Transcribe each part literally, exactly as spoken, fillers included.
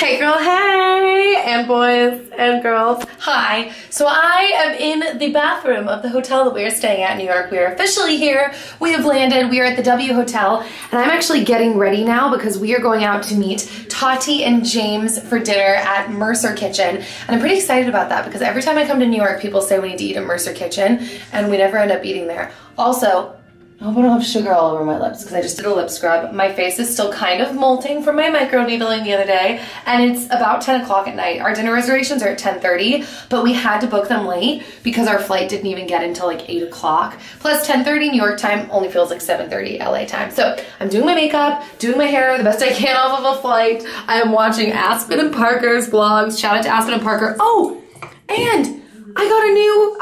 Hey girl, hey, and boys and girls, hi. So I am in the bathroom of the hotel that we are staying at in New York. We are officially here. We have landed. We are at the W Hotel, and I'm actually getting ready now because we are going out to meet Tati and James for dinner at Mercer Kitchen, and I'm pretty excited about that because every time I come to New York, people say we need to eat at Mercer Kitchen, and we never end up eating there. Also, I hope I don't have sugar all over my lips because I just did a lip scrub. My face is still kind of molting from my microneedling the other day, and it's about ten o'clock at night. Our dinner reservations are at ten thirty, but we had to book them late because our flight didn't even get until like eight o'clock. Plus ten thirty New York time only feels like seven thirty L A time. So I'm doing my makeup, doing my hair the best I can off of a flight. I am watching Aspen and Parker's vlogs. Shout out to Aspen and Parker. Oh, and I got a new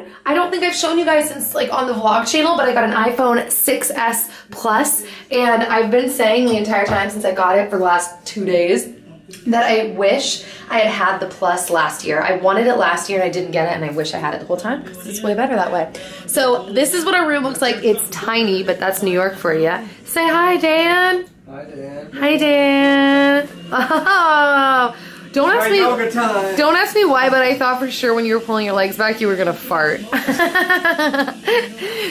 iPhone. I don't think I've shown you guys since like on the vlog channel, but I got an iPhone six S Plus, and I've been saying the entire time since I got it for the last two days that I wish I had had the Plus last year. I wanted it last year and I didn't get it, and I wish I had it the whole time because it's way better that way. So this is what our room looks like. It's tiny, but that's New York for you. Say hi, Dan. Hi, Dan. Hi, Dan. Oh. Don't ask me. Don't ask me why, but I thought for sure when you were pulling your legs back, you were gonna fart.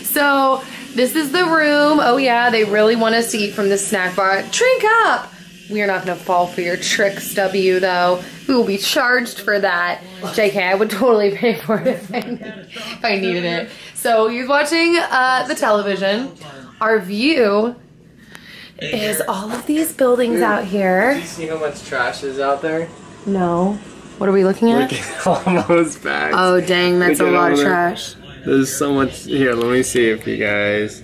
So this is the room. Oh yeah, they really want us to eat from this snack bar. Drink up. We are not gonna fall for your tricks, W. Though we will be charged for that. J K, I would totally pay for it if I, need, if I needed it. So he's watching uh, the television. Our view is all of these buildings out here. Do you see how much trash is out there? No. What are we looking at? Look at all those bags. Oh dang, that's Look a lot of trash. There. There's so much. Here, let me see if you guys.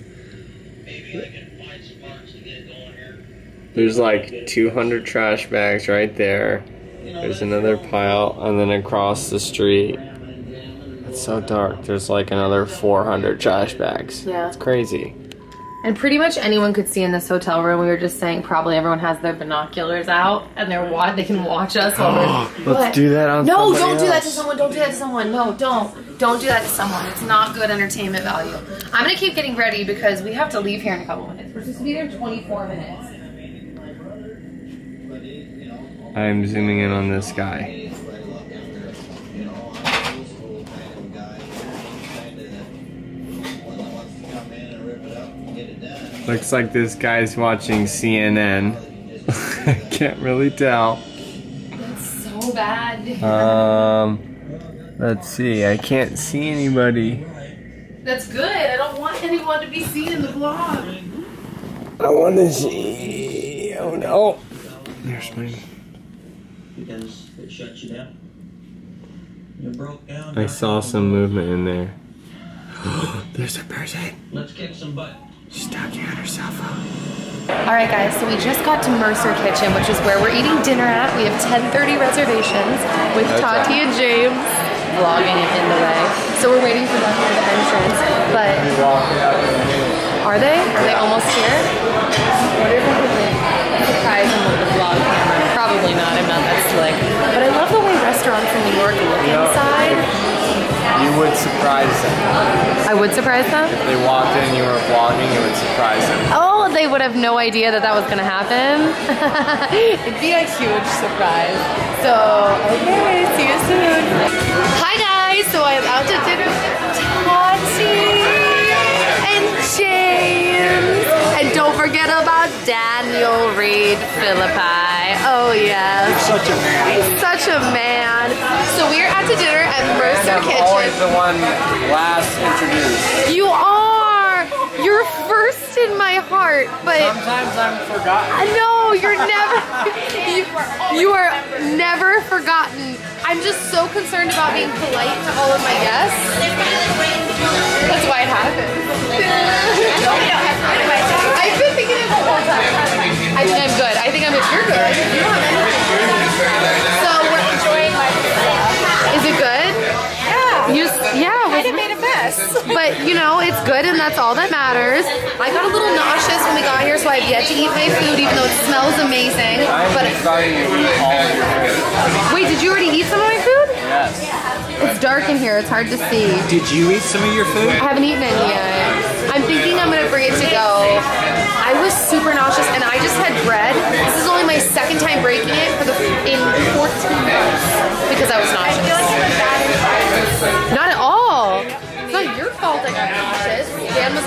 There's like two hundred trash bags right there. There's another pile, and then across the street. It's so dark. There's like another four hundred trash bags. Yeah. It's crazy. And pretty much anyone could see in this hotel room. We were just saying probably everyone has their binoculars out and they're watch they can watch us. Oh, let's what? do that on No, don't else. do that to someone. Don't do that to someone. No, don't. Don't do that to someone. It's not good entertainment value. I'm going to keep getting ready because we have to leave here in a couple minutes. We're supposed to be there in twenty-four minutes. I'm zooming in on this guy. Looks like this guy's watching C N N. I can't really tell. That's so bad. Um, let's see. I can't see anybody. That's good. I don't want anyone to be seen in the vlog. I want to see. Oh no. There's me. Because it shuts you down. You broke down. I saw some movement in there. There's a person. Let's kick some butt. She's talking on her cell phone. Alright guys, so we just got to Mercer Kitchen, which is where we're eating dinner at. We have ten thirty reservations with okay. Tati and James. Vlogging it in the way. So we're waiting for them for the entrance, but are they? Are they almost here? What if we could surprise them with the vlog camera? Probably not, I'm not that slick. But I love the way restaurants in New York look yep. inside. You would surprise them. I would surprise them? If they walked in and you were vlogging, it would surprise them. Oh, they would have no idea that that was going to happen. It'd be a huge surprise. So, okay, see you soon. Hi guys, so I am out to dinner with Tati and James. And don't forget about Daniel Reed Philippi. Oh yes. He's such a man. He's such a man. So we're out to dinner at Mercer Kitchen. I'm always the one last introduced. You are. You're first in my heart, but sometimes I'm forgotten. No, you're never. you, you are never forgotten. I'm just so concerned about being polite to all of my guests. That's why it happens. I've been thinking of it all the time. I think I'm good. I think I'm good. You're good. You don't have anything. So we're enjoying life. Is it good? Yeah. You just, yeah. I kind of made a mess. But you know, it's good, and that's all that matters. I got a little nauseous when we got here, so I've yet to eat my food, even though it smells amazing. I'm but excited to eat all of your food. Wait, did you already eat some of my food? Yes. It's dark in here. It's hard to see. Did you eat some of your food? I haven't eaten any yet. I'm thinking I'm gonna bring it to go. I was super nauseous and I just had bread. This is only my second time breaking it. For the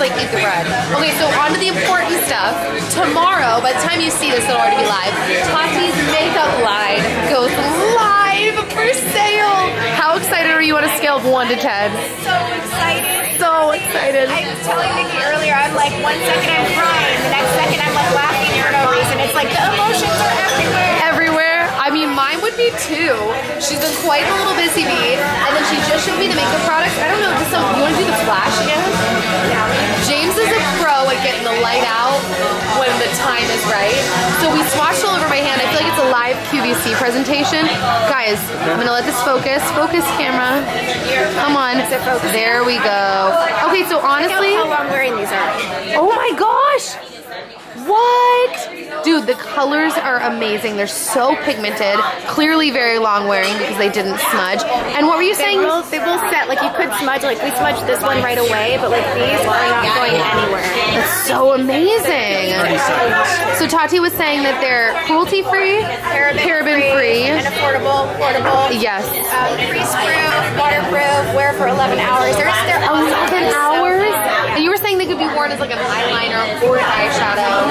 just like eat the bread. Okay, so on to the important stuff. Tomorrow, by the time you see this, it'll already be live. Tati's makeup line goes live for sale. How excited are you on a scale of one to ten? So excited. So excited. I was telling Nikki earlier, I'm like, one second I'm crying, the next second I'm like laughing for no reason. It's like the emotions are everywhere. Everywhere. I mean, mine would be too. She's been quite a little busy bee, and then she just showed me the makeup products. I don't know, just some, you want to do the flash again? Yeah. James is a pro at getting the light out when the time is right. So we swatched all over my hand. I feel like it's a live Q V C presentation. Guys, I'm gonna let this focus. Focus, camera. Come on. There we go. Okay, so honestly. Look how long wearing these are. Oh my gosh! What? Dude, the colors are amazing. They're so pigmented. Clearly very long wearing because they didn't smudge. And what were you saying? They will, they will set. Like, you could smudge. Like, we smudged this one right away, but, like, these are not going anywhere. That's so amazing. So Tati was saying that they're cruelty-free, paraben-free, and affordable, portable. Yes. Um, freeze-proof, waterproof, wear for eleven hours. They're, they're eleven hours? And you were saying they could be worn as, like, an eyeliner or an eyeshadow.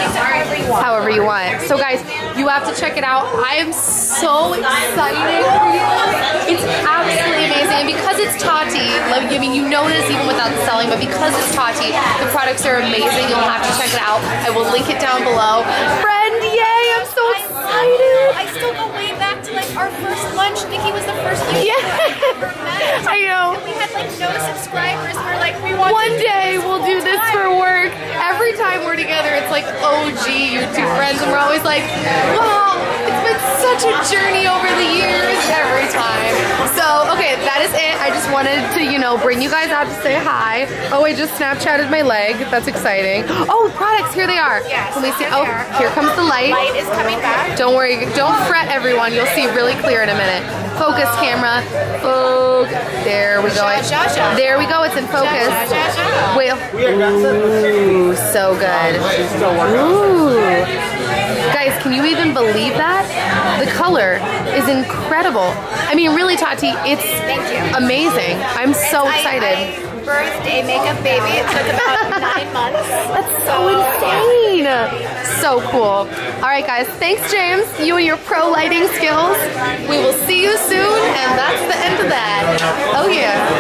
However you want. So guys, you have to check it out. I am so excited for you. It's absolutely amazing. And because it's Tati, like, I mean, you know this even without the selling, but because it's Tati, the products are amazing. You'll have to check it out. I will link it down below. Friend, yay, I'm so excited. I still go way back to like our first lunch. Nikki was the first lady yeah. I ever met. I know. And we had like no subscribers. We're like, we want One to do day this we'll do this time. for work. Every time we're together, it's like, O G, you're two friends, and we're always like, wow, it's been such a journey over the years every time. So, okay, that is it. I just wanted to, you know, bring you guys out to say hi. Oh, I just Snapchatted my leg. That's exciting. Oh, products, here they are. Yes, Let me see. Oh, here comes the light. Light is coming back. Don't worry. Don't fret, everyone. You'll see really clear in a minute. Focus, camera. Focus. There we go. There we go. It's in focus. Wait. Ooh, so good. Ooh. Guys, can you even believe that? The color is incredible. I mean, really, Tati, it's amazing. I'm so excited. Birthday makeup baby. It took about nine months. That's so insane. So cool. All right, guys. Thanks, James. You and your pro lighting skills. We will see you soon, and that's the end of that. Oh, yeah.